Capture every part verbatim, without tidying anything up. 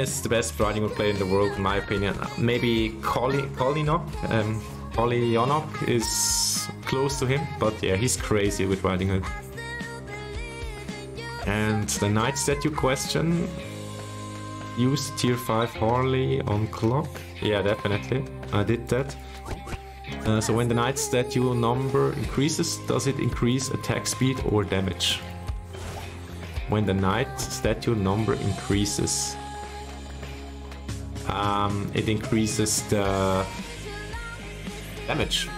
is the best riding hood player in the world, in my opinion. Maybe Collinok, um, Collinok is close to him, but yeah, he's crazy with riding hood. And the knights that you question, use tier five Harley on clock. Yeah, definitely, I did that. Uh, so when the knight's statue number increases, does it increase attack speed or damage? When the knight's statue number increases, um, it increases the damage.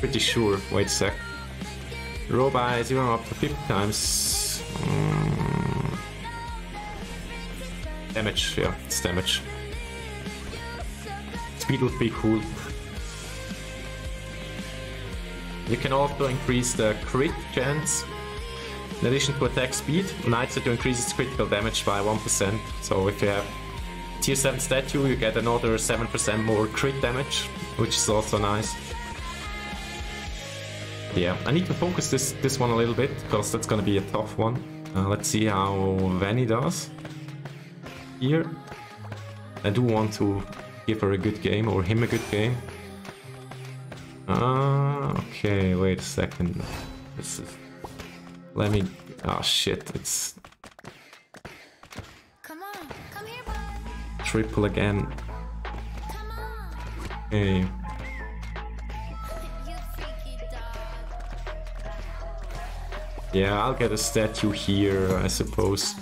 Pretty sure. Wait a sec. Roll by zero up to fifty times. Mm. Damage. Yeah, it's damage. Speed would be cool. You can also increase the crit chance. In addition to attack speed, knights that you increase its critical damage by one percent. So if you have tier seven statue, you get another seven percent more crit damage, which is also nice. Yeah, I need to focus this, this one a little bit, because that's gonna be a tough one. Uh, let's see how Vannie does here. I do want to give her a good game, or him a good game. Uh, okay, wait a second. This is... Let me... Ah, oh, shit, it's... Come on, come here, bud. Triple again. Come on. Okay. You freaky dog. Yeah, I'll get a statue here, I suppose.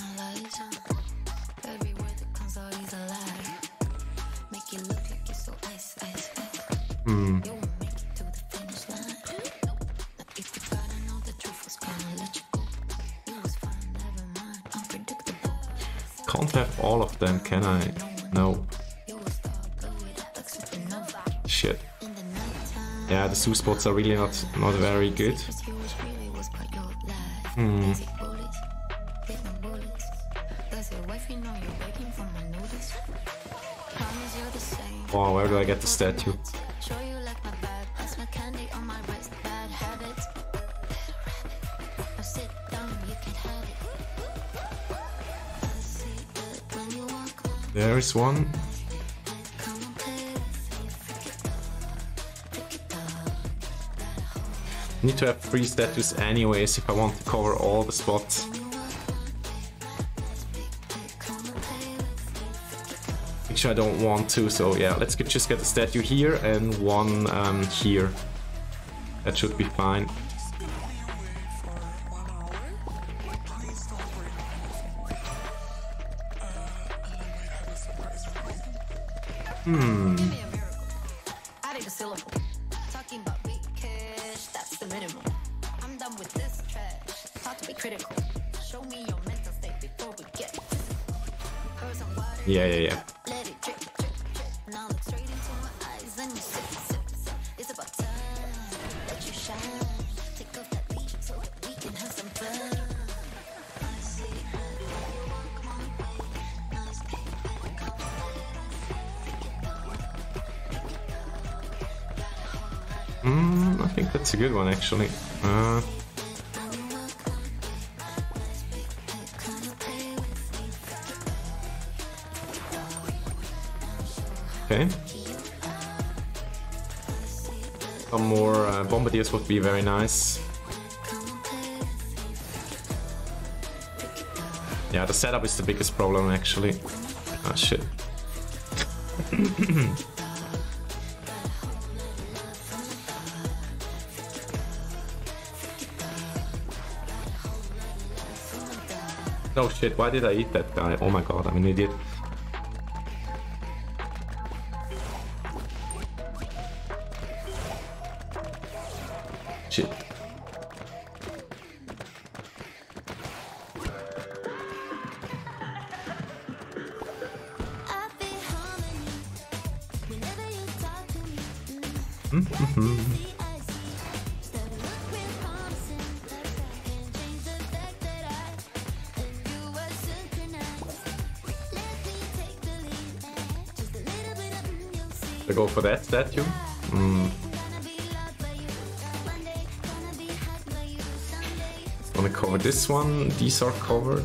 Hmm. Can't have all of them, can I? No. Shit. Yeah, the zoo spots are really not, not very good. Hmm. Wow, where do I get the statue? There is one. Need to have three statues anyways if I want to cover all the spots. Which I don't want to, so yeah, let's get, just get a statue here and one um, here. That should be fine. Hmm. Yeah, yeah, yeah. Mm, I think that's a good one, actually. Uh... Okay. Some more uh, bombardiers would be very nice. Yeah, the setup is the biggest problem, actually. Ah, shit. Oh shit, why did I eat that guy? Oh my god, I'm an idiot. Shit. Mm-hmm. I go for that statue. Mm. I'm gonna cover this one. These are covered.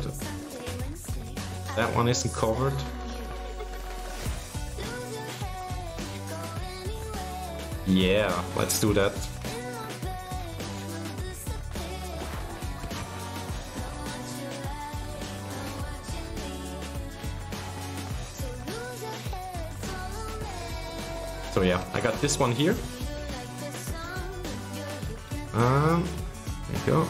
That one isn't covered. Yeah, let's do that. So yeah, I got this one here. Um, there you go.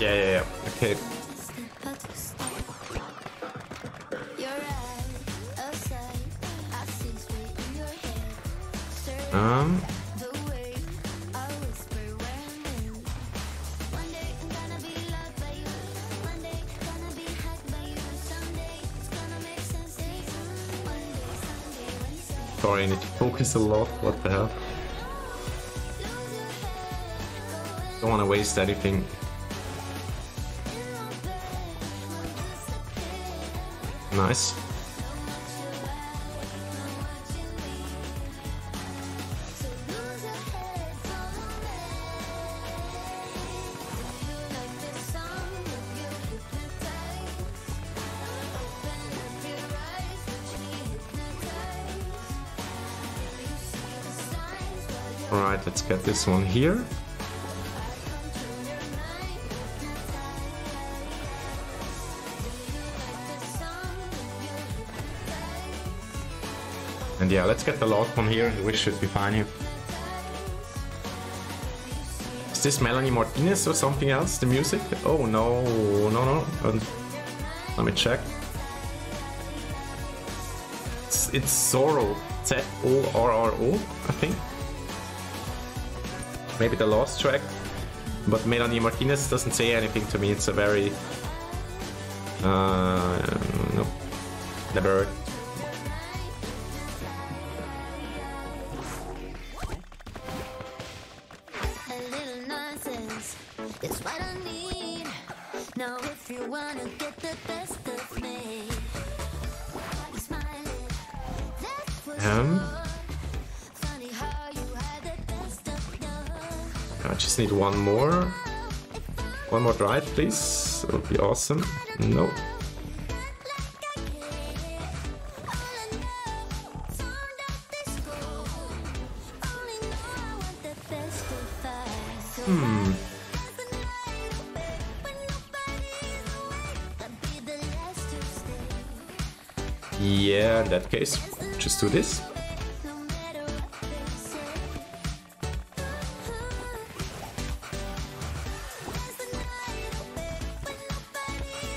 Yeah, yeah, yeah. Okay. Um. Sorry, I need to focus a lot. What the hell? Don't want to waste anything. Nice. All right, let's get this one here. And yeah, let's get the last one here, and we should be fine here. Is this Melanie Martinez or something else, the music? Oh no, no, no. Um, let me check. It's, it's Zorro, Z O R R O, I think. Maybe the last track. But Melanie Martinez doesn't say anything to me, it's a very... Uh, no, never heard. Um, I just need one more, one more drive, please. That would be awesome. No. Hmm. Yeah, in that case, just do this.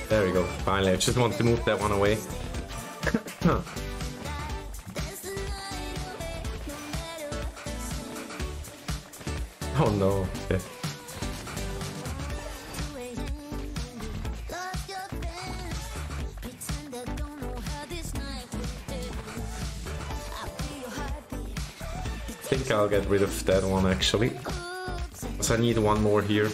There we go, finally. I just want to move that one away. Oh no. Okay. I think I'll get rid of that one actually, because I need one more here.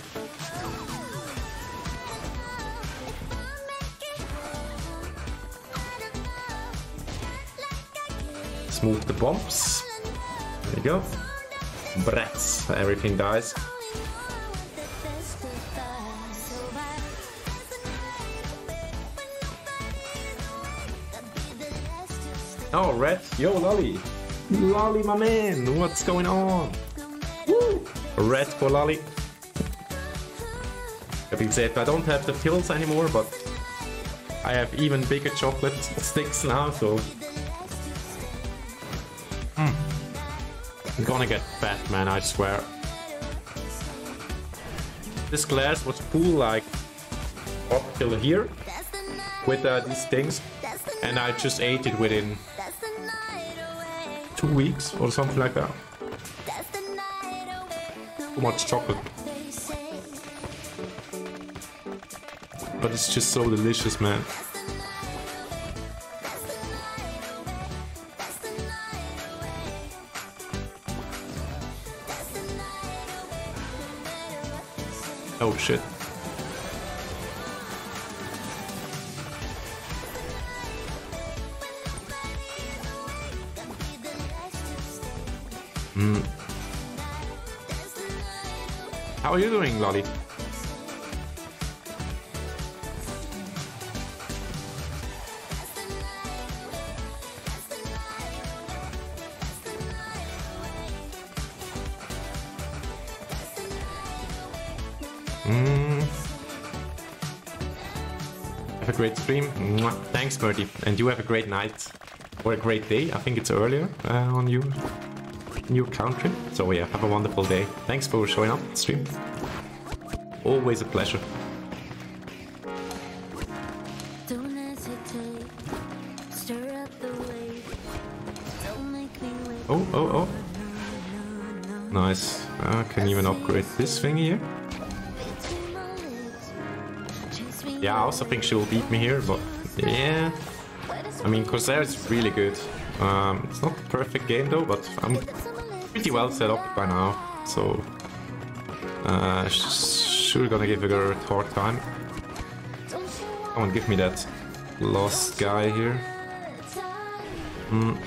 Let's move the bombs. There you go. Brats, everything dies. Oh, red. Yo, Lolly. Lolly, my man, what's going on? Woo! Red for Lolly. Having said, I don't have the pills anymore, but I have even bigger chocolate sticks now, so... Mm. I'm gonna get fat, man, I swear. This glass was full, like, up till here, with uh, these things, and I just ate it within... two weeks or something like that. Too much chocolate. But it's just so delicious, man. Oh shit. How are you doing, Lolly? Mm. Have a great stream. Mwah. Thanks, Bertie. And you have a great night. Or a great day. I think it's earlier uh, on you. New country. So yeah, have a wonderful day. Thanks for showing up the stream. Always a pleasure. Don't hesitate. Stir up the wave. Don't make me wait. Oh, oh, oh. Nice. I can even upgrade this thing here. Yeah, I also think she will beat me here, but yeah. I mean, Corsair is really good. Um, it's not the perfect game though, but I'm pretty well set up by now, so uh, sure gonna give her a hard time. Come on, give me that lost guy here. Mm.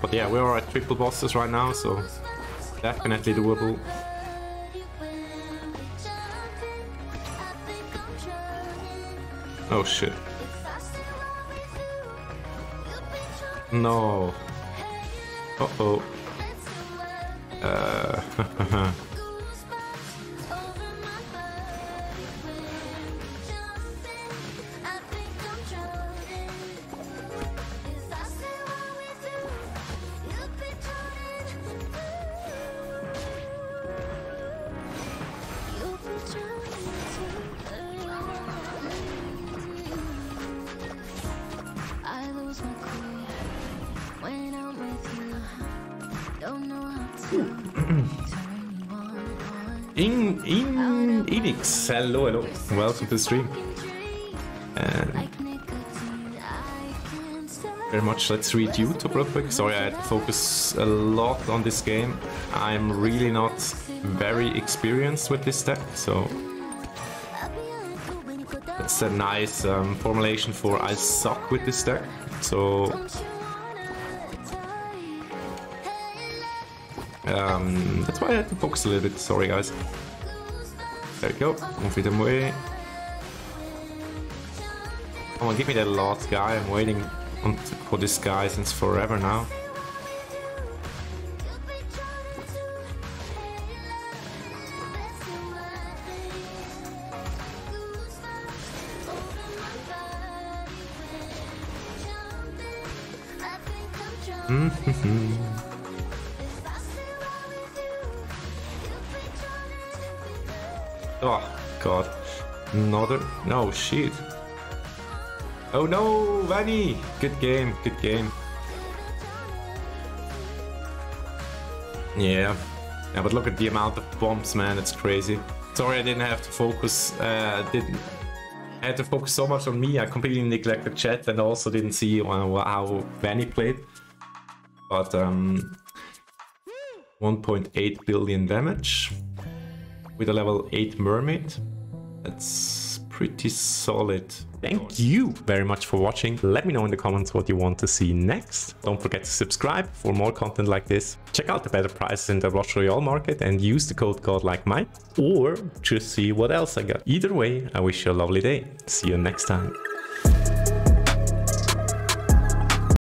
But yeah, we are at triple bosses right now, so definitely doable. Oh shit. No. Uh-oh. Uh oh. In, in Enix, hello, hello, welcome to the stream. And very much, let's read YouTube real quick. Sorry, I had to focus a lot on this game. I'm really not very experienced with this deck, so that's a nice um, formulation for I suck with this deck. So Um, that's why I had to focus a little bit, sorry guys. There we go, move it away. Come on, give me that last guy, I'm waiting on for this guy since forever now. Mm-hmm. Oh god, another, no shit. Oh no, Vannie, good game, good game. Yeah, yeah, but look at the amount of bombs, man, it's crazy. Sorry I didn't have to focus, uh, didn't, I had to focus so much on me, I completely neglected chat and also didn't see how Vannie played. But um, one point eight billion damage. With a level eight mermaid. That's pretty solid. Thank you very much for watching. Let me know in the comments what you want to see next. Don't forget to subscribe for more content like this. Check out the better prices in the Rush Royale market and use the code GodLikeMike, or just see what else I got. Either way, I wish you a lovely day. See you next time.